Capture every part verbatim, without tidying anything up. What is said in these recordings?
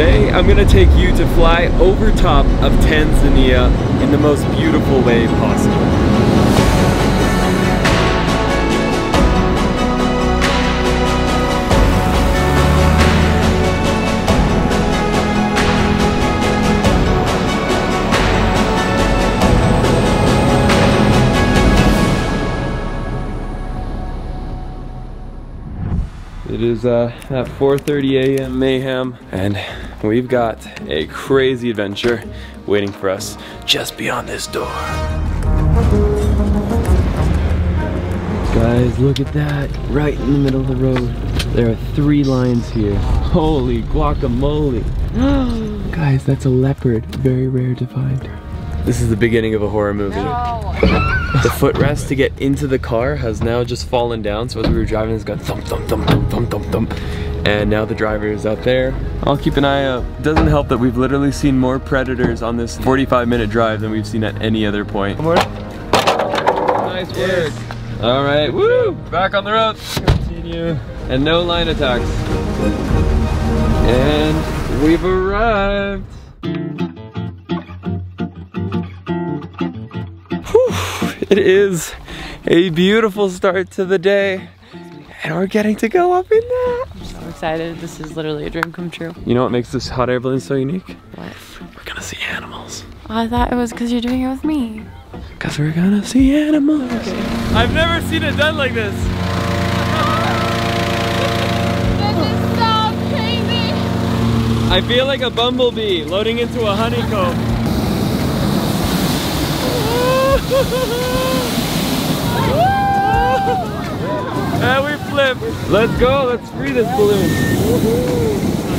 Today I'm gonna take you to fly over top of Tanzania in the most beautiful way possible. It is uh, at four thirty a m mayhem, and we've got a crazy adventure waiting for us just beyond this door. Guys, look at that, right in the middle of the road. There are three lions here. Holy guacamole. Guys, that's a leopard, very rare to find. This is the beginning of a horror movie. No. The footrest to get into the car has now just fallen down, so as we were driving it's gone thump thump thump thump thump thump thump, and now the driver is out there. I'll keep an eye out. Doesn't help that we've literally seen more predators on this forty-five minute drive than we've seen at any other point. Good morning. Nice work. Yeah. Alright, woo! Back on the road. Continue. And no lion attacks. And we've arrived. It is a beautiful start to the day, and we're getting to go up in that. I'm so excited. This is literally a dream come true. You know what makes this hot air balloon so unique? What? We're gonna see animals. I thought it was because you're doing it with me. Because we're gonna see animals. Okay. I've never seen it done like this. This is so crazy. I feel like a bumblebee loading into a honeycomb. And we flip. Let's go, let's free this balloon.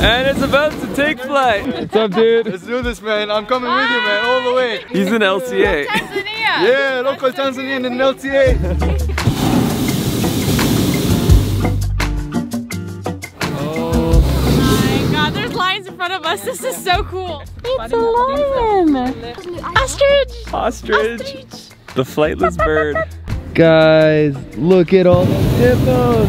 And it's about to take flight. What's up, dude? Let's do this, man. I'm coming Hi. with you, man, all the way. He's an L C A. Tanzania. Yeah, local Tanzanian in L C A. Oh my God, there's lions in front of us. This is so cool. It's a lion! Ostrich! Ostrich! Ostrich. The flightless bird. Guys, look at all the hippos!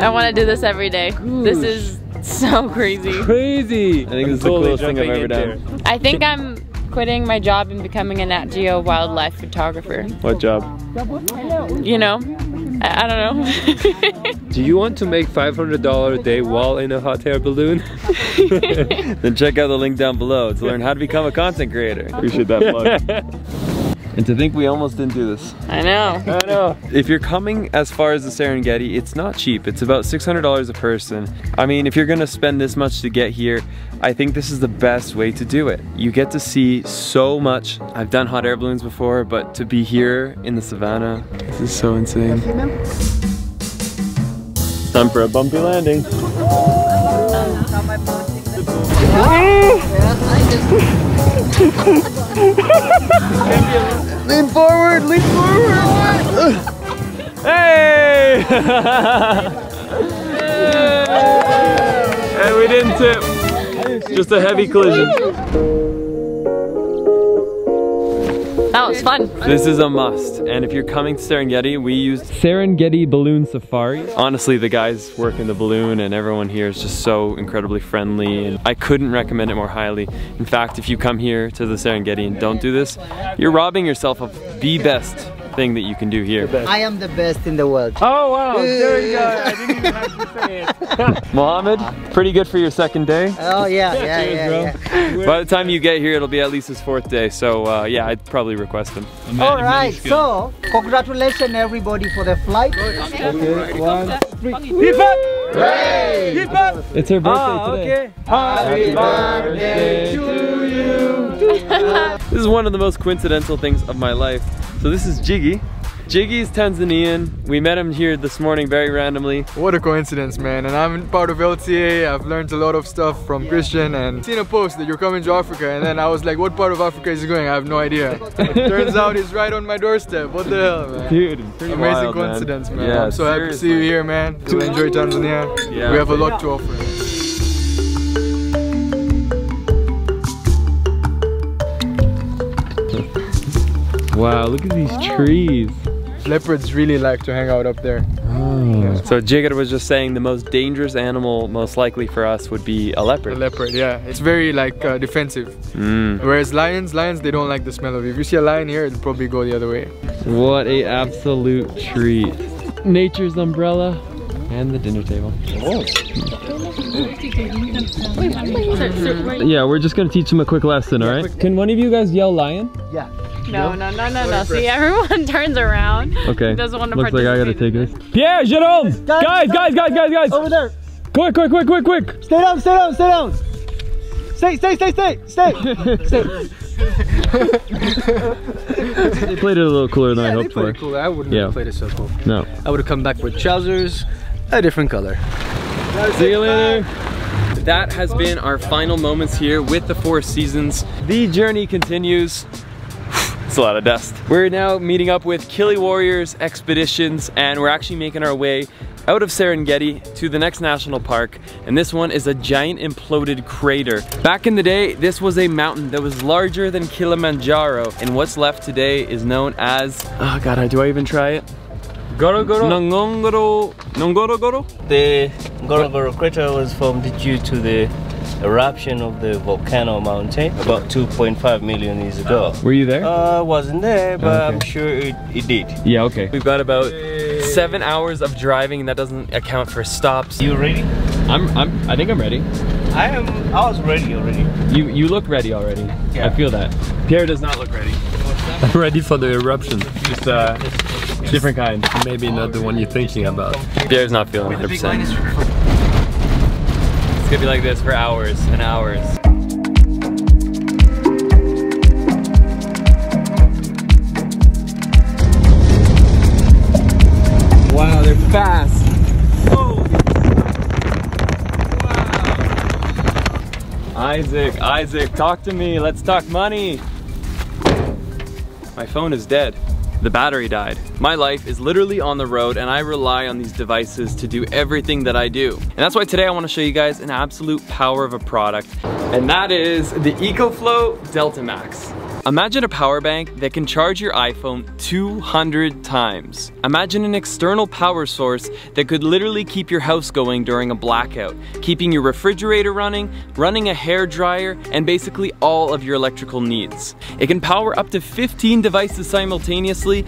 I want to do this every day. Gosh. This is so crazy. Crazy! I think this is the coolest thing I've ever done. I think I'm quitting my job and becoming a Nat Geo wildlife photographer. What job? You know? I don't know. Do you want to make five hundred dollars a day while in a hot air balloon? Then check out the link down below to learn how to become a content creator. Appreciate that plug. And to think we almost didn't do this. I know. I know. If you're coming as far as the Serengeti, it's not cheap. It's about six hundred dollars a person. I mean, if you're gonna spend this much to get here, I think this is the best way to do it. You get to see so much. I've done hot air balloons before, but to be here in the savannah, this is so insane. Time for a bumpy landing. Lean forward, lean forward. Hey! Hey! And we didn't tip. Just a heavy collision. That was fun. This is a must. And if you're coming to Serengeti, we used Serengeti Balloon Safari. Honestly, the guys working the balloon and everyone here is just so incredibly friendly, and I couldn't recommend it more highly. In fact, if you come here to the Serengeti and don't do this, you're robbing yourself of the best thing that you can do here. I am the best in the world. Oh wow, there you go. I didn't even have to say it. Mohammed, pretty good for your second day. Oh yeah, yeah, yeah, yeah, yeah. By the time you get here, it'll be at least his fourth day. So uh, yeah, I'd probably request him. All right, so congratulations everybody for the flight. Okay, okay. One, three. Hip hop! Hip hop! It's her birthday ah, okay. today. Happy birthday to you. This is one of the most coincidental things of my life. So this is Jiggy. Jiggy's Tanzanian. We met him here this morning very randomly. What a coincidence, man. And I'm part of L C A. I've learned a lot of stuff from Christian, and seen a post that you're coming to Africa, and then I was like, what part of Africa is he going? I have no idea. Turns out he's right on my doorstep. What the hell, man? Dude, amazing wild, coincidence, man. man. Yeah, I'm so seriously. happy to see you here, man. To enjoy Tanzania. Yeah, we have a lot to offer. Wow, look at these trees. Leopards really like to hang out up there. Oh. So Jigar was just saying the most dangerous animal most likely for us would be a leopard. A leopard, yeah. It's very like uh, defensive. Mm. Whereas lions, lions they don't like the smell of it. If you see a lion here, it'll probably go the other way. What a absolute treat. Nature's umbrella and the dinner table. Whoa. Yeah, we're just gonna teach them a quick lesson, all right? Can one of you guys yell lion? Yeah. No, no, no, no, no. See, everyone turns around. Okay. Doesn't want to Looks like I gotta take this. Pierre, Jérôme! Guys, guys, guys, guys, guys! Over there! Quick, quick, quick, quick, quick! Stay down, stay down, stay down! Stay, stay, stay, stay! Stay! Stay! They played it a little cooler than yeah, I hoped for. Cool. I wouldn't yeah. have played it so cool. No. I would have come back with trousers a different color. See you later! That has been our final moments here with the Four Seasons. The journey continues. It's a lot of dust. We're now meeting up with Kili Warriors Expeditions, and we're actually making our way out of Serengeti to the next national park, and this one is a giant imploded crater. Back in the day, this was a mountain that was larger than Kilimanjaro, and what's left today is known as, oh god, do I even try it? Ngorongoro. Ngorongoro. Ngorongoro. The Ngorongoro crater was formed due to the eruption of the volcano mountain about two point five million years ago. Were you there? I uh, wasn't there, but oh, okay. I'm sure it, it did. Yeah, okay. We've got about seven hours of driving, and that doesn't account for stops. You ready? I'm, I'm, I think I'm ready. I am, I was ready already. You, you look ready already. Yeah. I feel that. Pierre does not look ready. I'm ready for the eruption. Just uh, different kind. Maybe not the one you're thinking about. Pierre's not feeling one hundred percent. It's gonna be like this for hours and hours. Wow, they're fast. Whoa. Wow. Isaac, Isaac, talk to me. Let's talk money. My phone is dead. The battery died. My life is literally on the road, and I rely on these devices to do everything that I do. And that's why today I want to show you guys an absolute power of a product, and that is the EcoFlow Delta Max. Imagine a power bank that can charge your iPhone two hundred times. Imagine an external power source that could literally keep your house going during a blackout, keeping your refrigerator running, running a hair dryer, and basically all of your electrical needs. It can power up to fifteen devices simultaneously.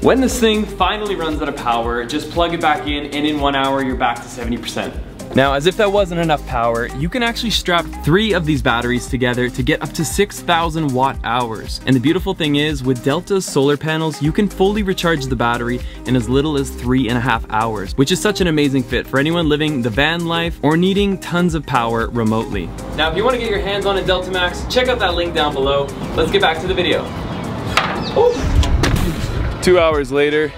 When this thing finally runs out of power, just plug it back in, and in one hour you're back to seventy percent. Now, as if that wasn't enough power, you can actually strap three of these batteries together to get up to six thousand watt hours. And the beautiful thing is, with Delta's solar panels, you can fully recharge the battery in as little as three and a half hours, which is such an amazing fit for anyone living the van life or needing tons of power remotely. Now, if you want to get your hands on a Delta Max, check out that link down below. Let's get back to the video. Oh. Two hours later,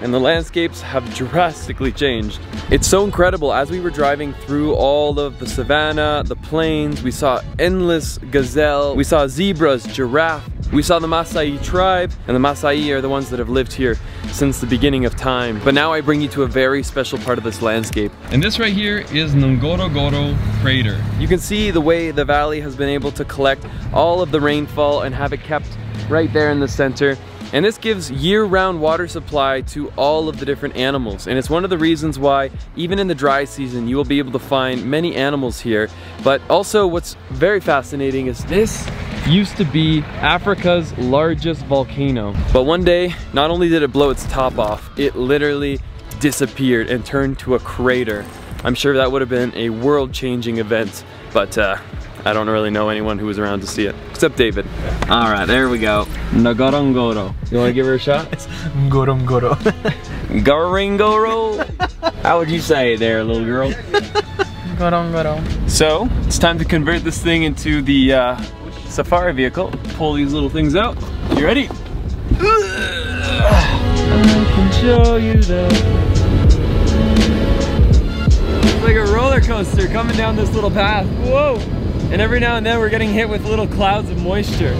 and the landscapes have drastically changed. It's so incredible. As we were driving through all of the savannah, the plains, we saw endless gazelle, we saw zebras, giraffe, we saw the Maasai tribe, and the Maasai are the ones that have lived here since the beginning of time. But now I bring you to a very special part of this landscape. And this right here is Ngorongoro crater. You can see the way the valley has been able to collect all of the rainfall and have it kept right there in the center. And this gives year-round water supply to all of the different animals. And it's one of the reasons why, even in the dry season, you will be able to find many animals here. But also what's very fascinating is this used to be Africa's largest volcano. But one day, not only did it blow its top off, it literally disappeared and turned to a crater. I'm sure that would have been a world-changing event, but uh, I don't really know anyone who was around to see it, except David. All right, there we go. Ngorongoro. You want to give her a shot? It's Ngorongoro. Ngorongoro. How would you say it there, little girl? Ngorongoro. So, it's time to convert this thing into the uh, safari vehicle. Pull these little things out. You ready? I can show you that. It's like a roller coaster coming down this little path. Whoa! And every now and then we're getting hit with little clouds of moisture.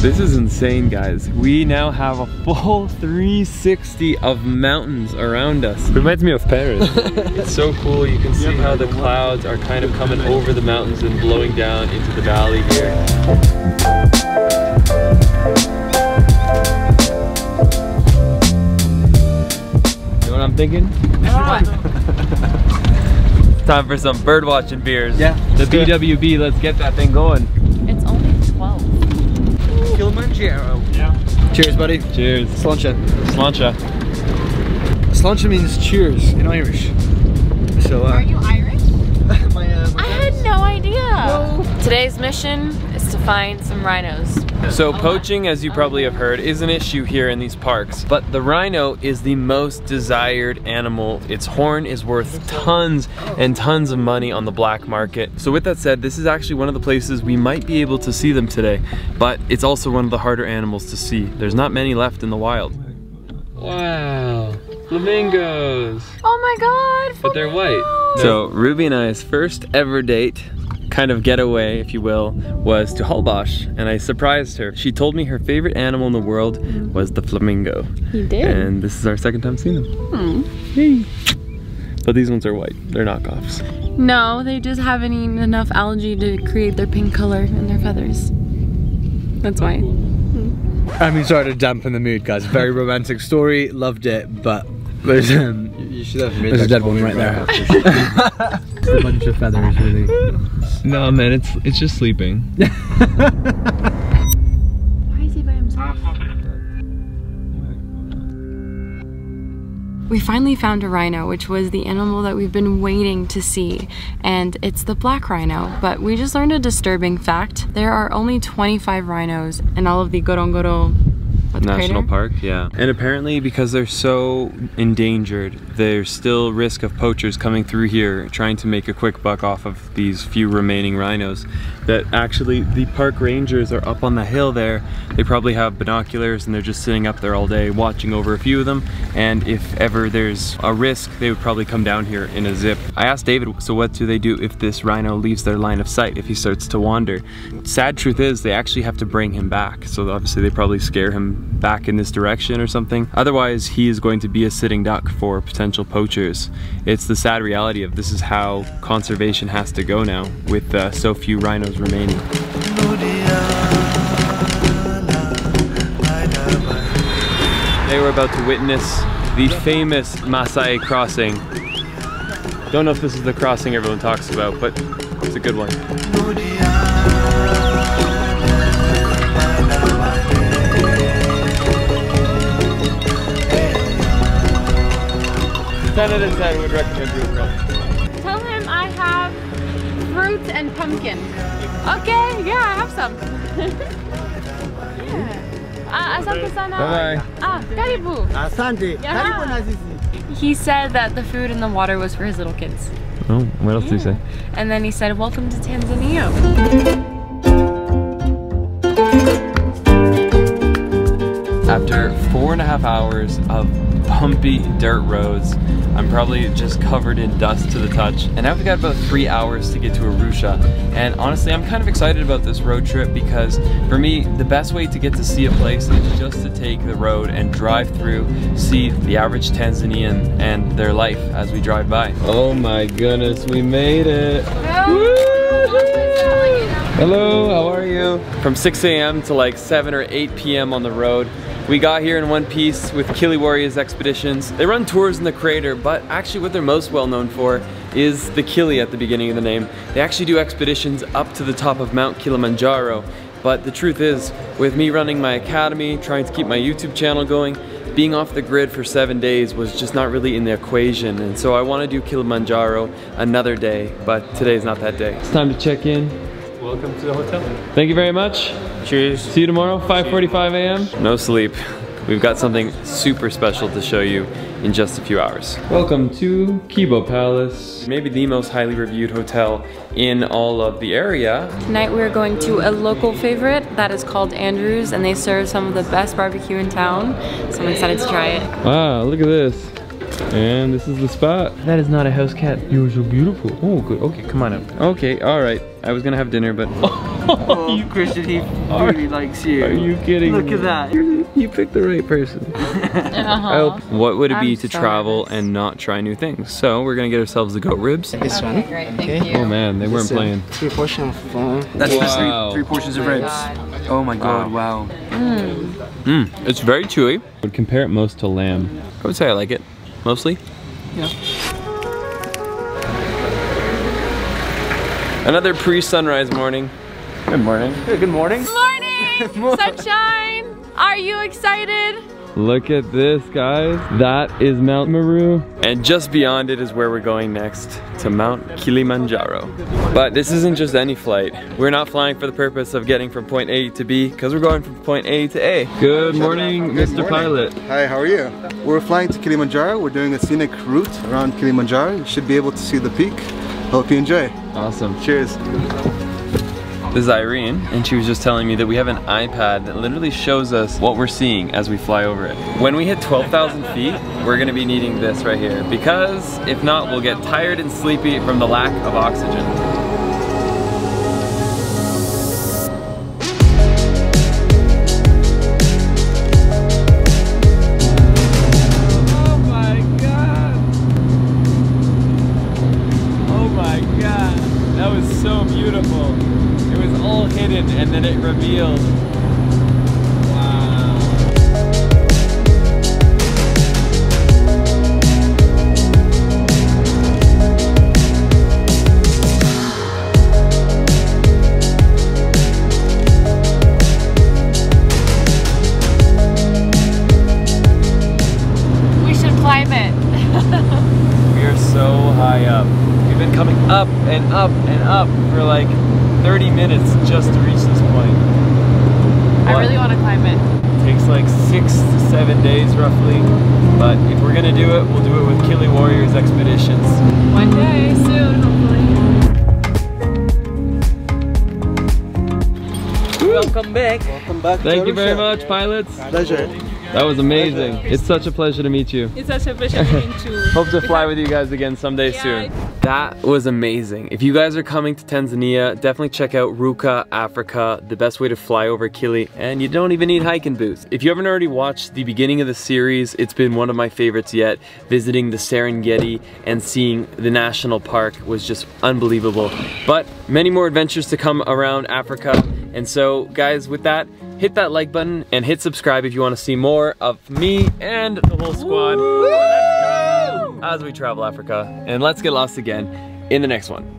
This is insane, guys. We now have a full three sixty of mountains around us. Reminds me of Paris. It's so cool. You can see how the clouds are kind of coming over the mountains and blowing down into the valley here. I'm thinking. Time for some bird watching beers. Yeah. The B W B, let's get that thing going. It's only twelve. Kilimanjaro. Yeah. Cheers, buddy. Cheers. Sláinte. Sláinte. Sláinte means cheers in Irish. So, uh, are you Irish? my, uh, my I parents? had no idea. No. Today's mission is to find some rhinos. So poaching, as you probably have heard, is an issue here in these parks, but the rhino is the most desired animal. Its horn is worth tons and tons of money on the black market. So with that said, this is actually one of the places we might be able to see them today, but it's also one of the harder animals to see. There's not many left in the wild. Wow, flamingos. Oh my God, flamingos. But they're white. So Ruby and I's first ever date, kind of getaway, if you will, was to Holbosch, and I surprised her. She told me her favorite animal in the world was the flamingo. You did? And this is our second time seeing them. Mm. Hey. But these ones are white. They're knockoffs. No, they just haven't eaten enough algae to create their pink color in their feathers. That's why. Mm. I mean, sorry to dampen the mood, guys. Very romantic story. Loved it, but there's, um, you should have there's a dead one right, right there. It's a bunch of feathers, really. No, man, it's it's just sleeping. Why is he by himself? We finally found a rhino, which was the animal that we've been waiting to see, and it's the black rhino. But we just learned a disturbing fact. There are only twenty-five rhinos in all of the Ngorongoro National Park, yeah. And apparently because they're so endangered, there's still risk of poachers coming through here trying to make a quick buck off of these few remaining rhinos, that actually the park rangers are up on the hill there. They probably have binoculars and they're just sitting up there all day watching over a few of them, and if ever there's a risk, they would probably come down here in a zip. I asked David, so what do they do if this rhino leaves their line of sight, if he starts to wander? Sad truth is they actually have to bring him back, so obviously they probably scare him back in this direction or something. Otherwise, he is going to be a sitting duck for potential poachers. It's the sad reality of this is how conservation has to go now with uh, so few rhinos remaining. They were about to witness the famous Maasai crossing. Don't know if this is the crossing everyone talks about, but it's a good one. ten out of ten would recommend Ruka. Tell him I have fruit and pumpkin. Okay, yeah, I have some. yeah. Asante sana. Bye. Ah, karibu. Asante. Karibu na sisi. He said that the food and the water was for his little kids. Oh, what else yeah. did he say? And then he said, welcome to Tanzania. After four and a half hours of bumpy dirt roads, I'm probably just covered in dust to the touch, and now we've got about three hours to get to Arusha. And honestly, I'm kind of excited about this road trip because for me, the best way to get to see a place is just to take the road and drive through, see the average Tanzanian and their life as we drive by. Oh my goodness, we made it! Hello, how are you? From six A M to like seven or eight P M on the road. We got here in one piece with Kili Warriors Expeditions. They run tours in the crater, but actually what they're most well known for is the Kili at the beginning of the name. They actually do expeditions up to the top of Mount Kilimanjaro, but the truth is, with me running my academy, trying to keep my YouTube channel going, being off the grid for seven days was just not really in the equation, and so I want to do Kilimanjaro another day, but today's not that day. It's time to check in. Welcome to the hotel. Thank you very much. Cheers. See you tomorrow, five forty-five A M No sleep. We've got something super special to show you in just a few hours. Welcome to Kibo Palace, maybe the most highly reviewed hotel in all of the area. Tonight we're going to a local favorite that is called Andrews, and they serve some of the best barbecue in town, so I'm excited to try it. Wow, look at this. And this is the spot. That is not a house cat. You're so beautiful. Oh, good. Okay, come on up. Okay, all right. I was gonna have dinner, but oh, oh you Christian, he really likes you. Are you kidding Look me? At that. You're, you picked the right person. uh-huh. What would it be I'm to so travel nervous. and not try new things? So we're gonna get ourselves the goat ribs. This okay, one. Great. Thank okay. you. Oh man, they weren't playing. Three portions. That's wow. three, three portions oh of ribs. God. Oh my God! Wow. Mmm. Wow. Mm, it's very chewy. I would compare it most to lamb. I would say I like it. mostly. Yeah. Another pre-sunrise morning. Good morning. Hey, good morning. Good morning! Sunshine! Are you excited? Look at this, guys. That is Mount Meru. And just beyond it is where we're going next, to Mount Kilimanjaro. But this isn't just any flight. We're not flying for the purpose of getting from point A to B, because we're going from point A to A. Good morning, Mister Pilot. Hi, how are you? We're flying to Kilimanjaro. We're doing a scenic route around Kilimanjaro. You should be able to see the peak. Hope you enjoy. Awesome. Cheers. This is Irene, and she was just telling me that we have an iPad that literally shows us what we're seeing as we fly over it. When we hit twelve thousand feet, we're gonna be needing this right here, because if not, we'll get tired and sleepy from the lack of oxygen. And then it revealed. Wow. We should climb it. We are so high up. We've been coming up and up and up for like thirty minutes just to reach this point. But I really want to climb it. It takes like six to seven days roughly, but if we're gonna do it, we'll do it with Kili Warriors Expeditions. One day soon, hopefully. Welcome back. Welcome back. Thank you very much, pilots. Pleasure. That was amazing. It's such a pleasure to meet you. It's such a pleasure to meet you. Hope to fly with you guys again someday yeah, soon. That was amazing. If you guys are coming to Tanzania, definitely check out Ruka Africa, the best way to fly over Kili, and you don't even need hiking boots. If you haven't already watched the beginning of the series, it's been one of my favorites yet. Visiting the Serengeti and seeing the national park was just unbelievable. But many more adventures to come around Africa. And so guys, with that, hit that like button and hit subscribe if you want to see more of me and the whole squad. Woo! As we travel Africa, and let's get lost again in the next one.